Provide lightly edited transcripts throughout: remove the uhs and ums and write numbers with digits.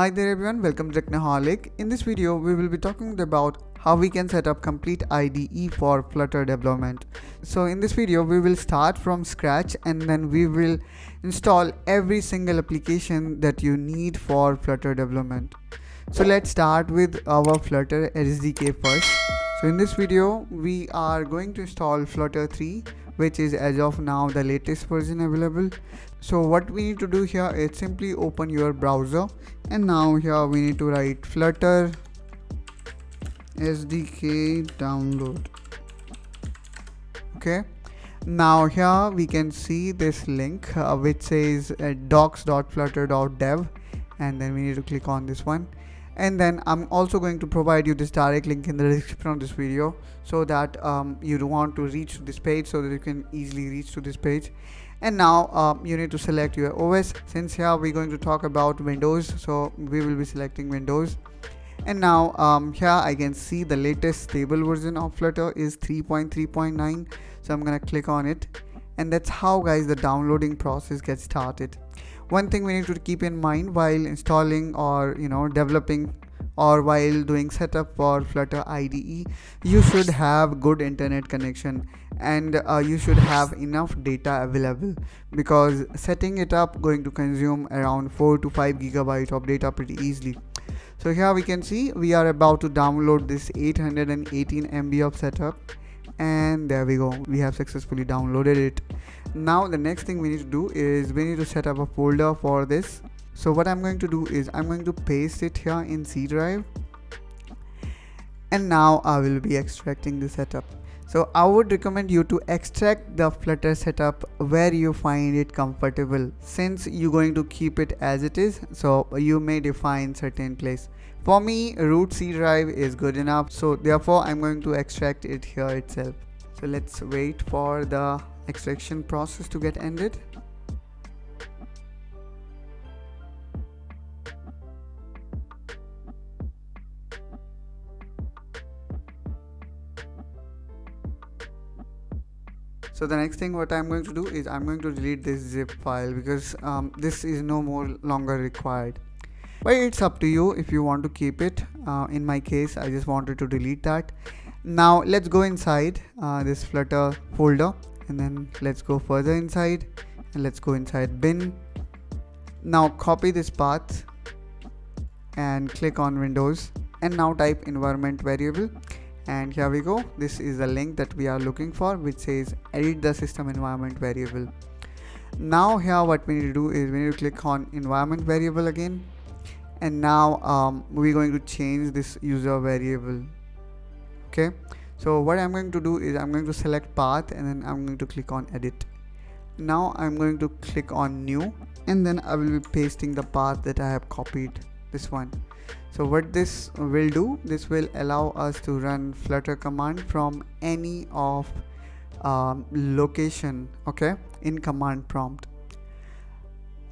Hi there everyone, welcome to Technoholic. In this video, we will be talking about how we can set up complete IDE for Flutter development. So in this video, we will start from scratch and then we will install every single application that you need for Flutter development. So let's start with our Flutter SDK first. So in this video, we are going to install Flutter 3, which is as of now the latest version available. So what we need to do here is simply open your browser, and now here we need to write Flutter SDK download. Okay, now here we can see this link which says docs.flutter.dev, and then we need to click on this one. And then I'm also going to provide you this direct link in the description of this video, so that you want to reach to this page, so that you can easily reach to this page. And now you need to select your OS. Since here we're going to talk about Windows, so we will be selecting Windows. And now here I can see the latest stable version of Flutter is 3.3.9, so I'm gonna click on it. And that's how, guys, the downloading process gets started. One thing we need to keep in mind while installing or developing or while doing setup for Flutter IDE, you should have good internet connection and you should have enough data available, because setting it up going to consume around 4 to 5 GB of data pretty easily. So here we can see we are about to download this 818 MB of setup, and there we go, we have successfully downloaded it. Now the next thing we need to do is we need to set up a folder for this. So what I'm going to do is I'm going to paste it here in C drive, and now I will be extracting the setup. So I would recommend you to extract the Flutter setup where you find it comfortable, since you're going to keep it as it is, so you may define certain place. For me, root C drive is good enough, so therefore I'm going to extract it here itself. So let's wait for the extraction process to get ended. So the next thing what I'm going to do is I'm going to delete this zip file, because this is no more longer required. But it's up to you if you want to keep it. In my case, I just wanted to delete that. Now let's go inside this Flutter folder, and then let's go further inside and let's go inside bin. Now copy this path and click on Windows, and now type environment variable, and here we go. This is the link that we are looking for, which says edit the system environment variable. Now here what we need to do is we need to click on environment variable again, and now we're going to change this user variable. Okay, so what I'm going to do is I'm going to select path, and then I'm going to click on edit. Now I'm going to click on new, and then I will be pasting the path that I have copied, this one. So what this will do, this will allow us to run Flutter command from any of location, okay, in command prompt.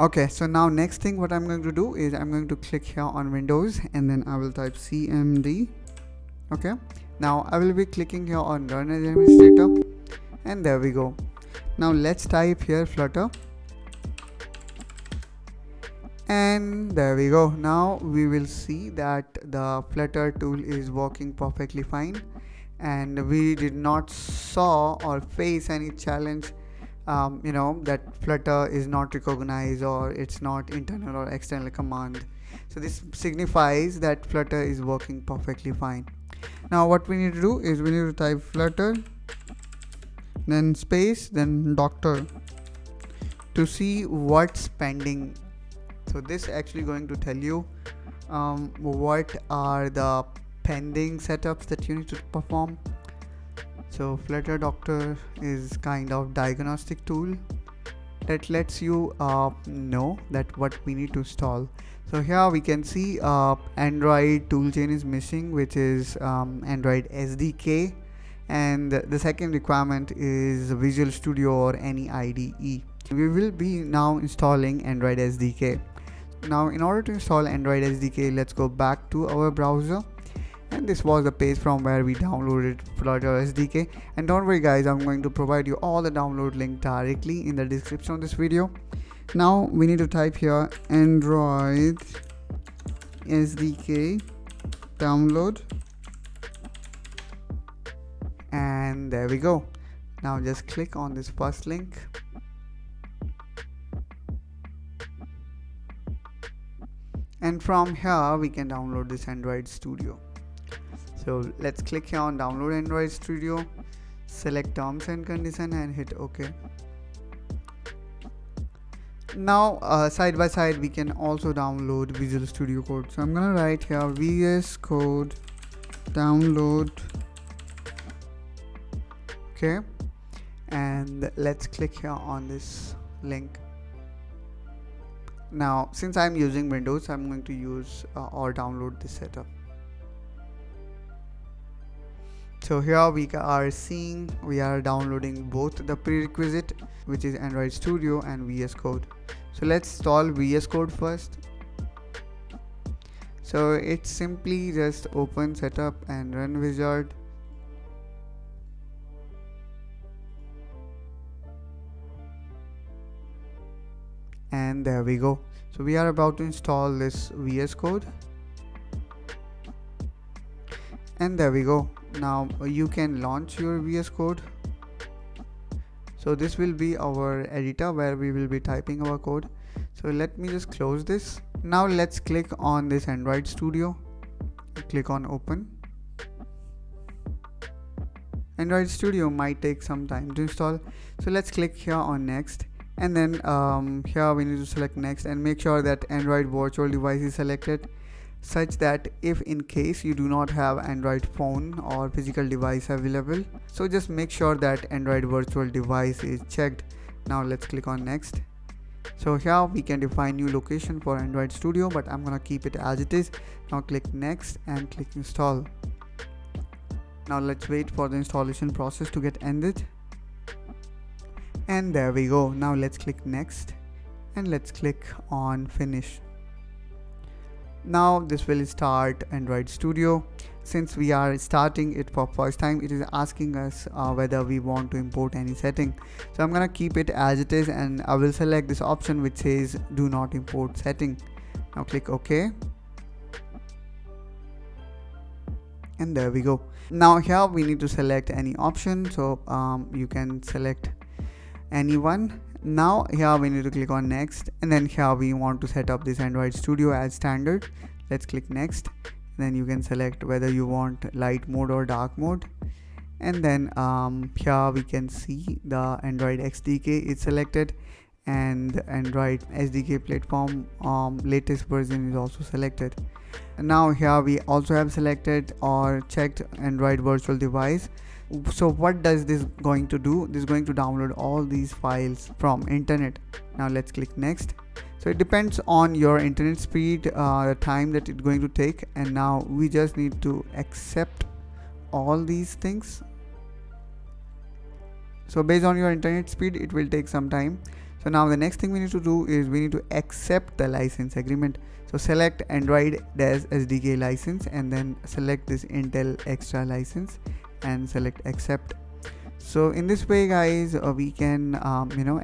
Okay, so now next thing what I'm going to do is I'm going to click here on Windows, and then I will type cmd. Okay, now I will be clicking here on run as administrator, and there we go. Now let's type here Flutter, and there we go. Now we will see that the Flutter tool is working perfectly fine, and we did not saw or face any challenge that Flutter is not recognized, or it's not internal or external command. So this signifies that Flutter is working perfectly fine. Now what we need to do is we need to type Flutter, then space, then doctor, to see what's pending. So this actually going to tell you what are the pending setups that you need to perform. So Flutter doctor is kind of diagnostic tool that lets you know that what we need to install. So here we can see Android toolchain is missing, which is Android SDK, and the second requirement is Visual Studio or any IDE. We will be now installing Android SDK. Now in order to install Android SDK, let's go back to our browser, and this was the page from where we downloaded Flutter SDK. And don't worry guys, I'm going to provide you all the download link directly in the description of this video. Now we need to type here Android SDK download, and there we go. Now just click on this first link. And from here we can download this Android Studio. So let's click here on download Android Studio, select terms and condition and hit OK. Now side by side we can also download Visual Studio Code. So I'm gonna write here VS Code download. Okay, and let's click here on this link. Now since I'm using Windows, I'm going to use or download this setup. So here we are downloading both the prerequisite, which is Android Studio, and VS Code. So let's install VS Code first. So it's simply just open setup and run wizard. And there we go. So we are about to install this VS Code. And there we go. Now you can launch your VS Code. So this will be our editor where we will be typing our code. So let me just close this. Now let's click on this Android Studio. Click on open. Android Studio might take some time to install. So let's click here on next. And then here we need to select next and make sure that Android virtual device is selected, such that if in case you do not have Android phone or physical device available, so just make sure that Android virtual device is checked. Now let's click on next. So here we can define new location for Android Studio, but I'm gonna keep it as it is. Now click next and click install. Now let's wait for the installation process to get ended. And there we go. Now let's click next and let's click on finish. Now this will start Android Studio. Since we are starting it for first time, it is asking us whether we want to import any setting. So I'm gonna keep it as it is and I will select this option which says do not import setting. Now click OK. And there we go. Now here we need to select any option. So you can select anyone. Now here we need to click on next, and then here we want to set up this Android Studio as standard. Let's click next. Then you can select whether you want light mode or dark mode, and then here we can see the Android SDK is selected and Android SDK platform latest version is also selected. And now here we also have selected or checked Android virtual device. So what does this going to do? This is going to download all these files from internet. Now let's click next. So it depends on your internet speed, the time that it's going to take. And now we just need to accept all these things. So based on your internet speed, it will take some time. So now the next thing we need to do is we need to accept the license agreement. So select Android-SDK license and then select this Intel Extra license and select accept. So in this way guys, we can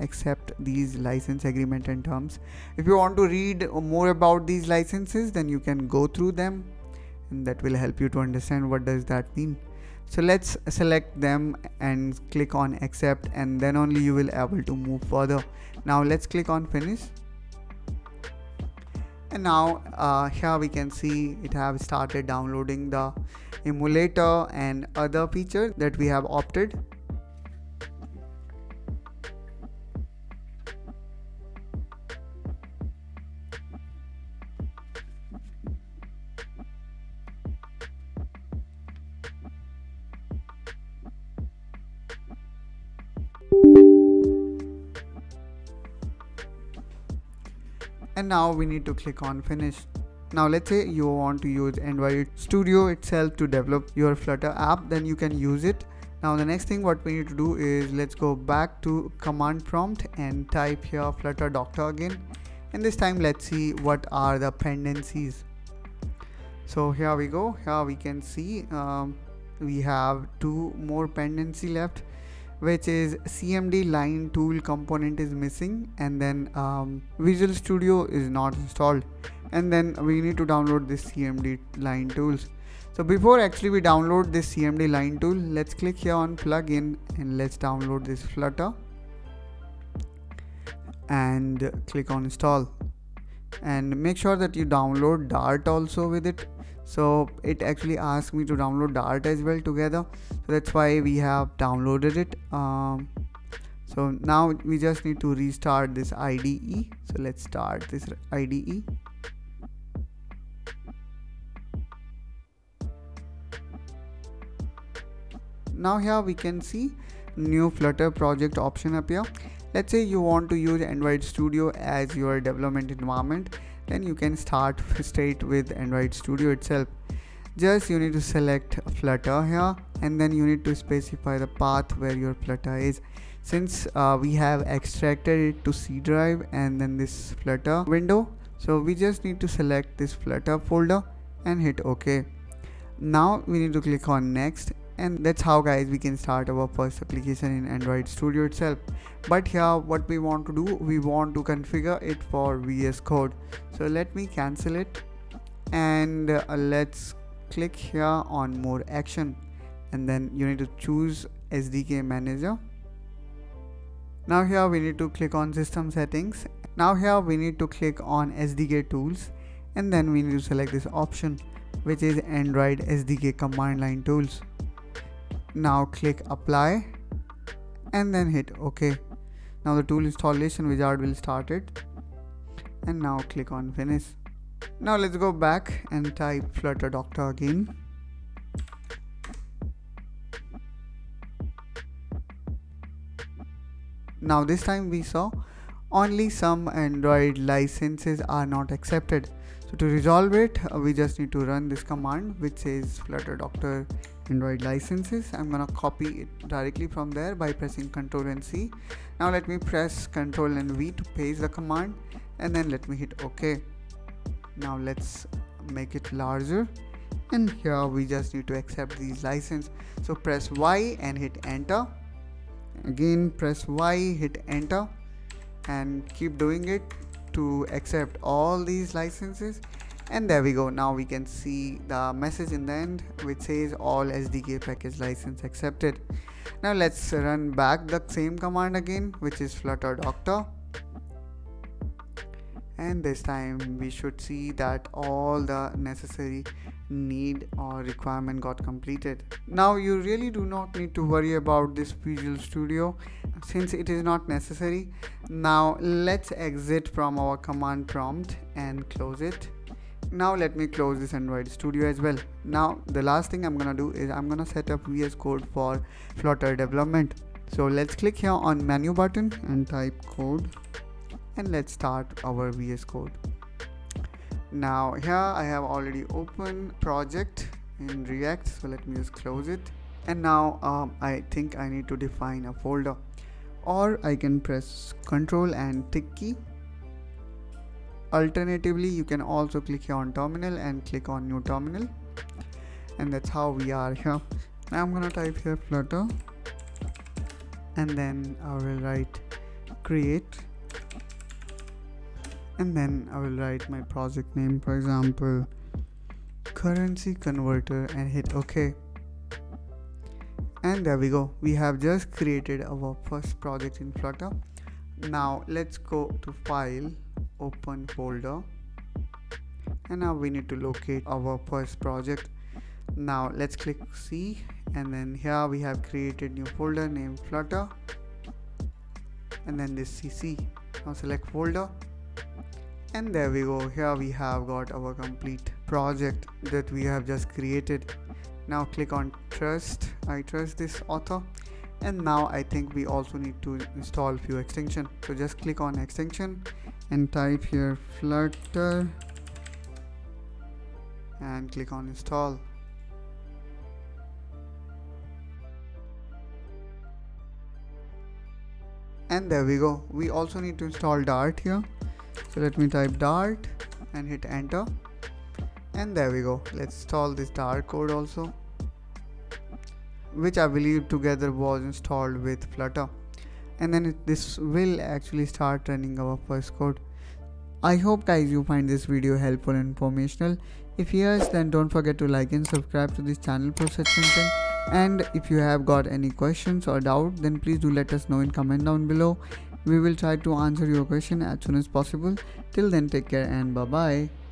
accept these license agreement and terms. If you want to read more about these licenses, then you can go through them and that will help you to understand what does that mean. So let's select them and click on accept, and then only you will able to move further. Now let's click on finish. And now here we can see it have started downloading the emulator and other features that we have opted. And now we need to click on finish. Now let's say you want to use Android Studio itself to develop your Flutter app, then you can use it. Now the next thing what we need to do is let's go back to command prompt and type here Flutter doctor again, and this time let's see what are the dependencies. So here we go. Here we can see we have two more dependencies left. which is CMD line tool component is missing, and then Visual Studio is not installed, and then we need to download this CMD line tools. So before actually we download this CMD line tool, let's click here on plugin and let's download this Flutter and click on install, and make sure that you download Dart also with it. So it actually asked me to download Dart as well together, so that's why we have downloaded it. So now we just need to restart this IDE. So let's start this IDE. Now here we can see new Flutter project option up here. Let's say you want to use Android Studio as your development environment, then you can start straight with Android Studio itself. Just you need to select Flutter here, and then you need to specify the path where your Flutter is. Since we have extracted it to C drive and then this Flutter window, so we just need to select this Flutter folder and hit OK. Now we need to click on next, and that's how guys we can start our first application in Android Studio itself. But here what we want to do, we want to configure it for VS Code. So let me cancel it and let's click here on more action, and then you need to choose SDK manager. Now here we need to click on system settings. Now here we need to click on SDK tools, and then we need to select this option which is Android SDK command line tools. Now click apply and then hit OK. Now the tool installation wizard will start it, and now click on finish. Now let's go back and type Flutter Doctor again. Now this time we saw only some Android licenses are not accepted. So to resolve it, we just need to run this command which says Flutter Doctor Android licenses. I'm gonna copy it directly from there by pressing Ctrl and C. Now let me press Ctrl and V to paste the command, and then let me hit OK. Now let's make it larger, and here we just need to accept these license. So press Y and hit enter. Again press Y, hit enter, and keep doing it to accept all these licenses. And there we go. Now we can see the message in the end which says all SDK package license accepted. Now let's run back the same command again, which is Flutter Doctor, and this time we should see that all the necessary need or requirement got completed. Now you really do not need to worry about this Visual Studio since it is not necessary. Now let's exit from our command prompt and close it. Now let me close this Android Studio as well. Now the last thing I'm gonna do is I'm gonna set up VS Code for Flutter development. So let's click here on menu button and type code, and let's start our VS Code. Now here I have already opened project in React, so let me just close it. And now I think I need to define a folder, or I can press Ctrl and tick key. Alternatively, you can also click here on terminal and click on new terminal, and that's how we are here. Now I'm gonna type here Flutter, and then I will write create, and then I will write my project name, for example Currency Converter, and hit OK. And there we go, we have just created our first project in Flutter. Now let's go to file, open folder, and now we need to locate our first project. Now let's click C, and then here we have created new folder named Flutter, and then this CC. Now select folder, and there we go, here we have got our complete project that we have just created. Now click on trust, I trust this author. And now I think we also need to install few extension, so just click on extension and type here Flutter and click on install. And there we go, we also need to install Dart here, so let me type Dart and hit enter. And there we go, let's install this Dart code also. which I believe together was installed with Flutter, and then this will actually start running our first code. I hope guys you find this video helpful and informational. If yes, then don't forget to like and subscribe to this channel for such content. And if you have got any questions or doubt, then please do let us know in comment down below. We will try to answer your question as soon as possible. Till then, take care and bye bye.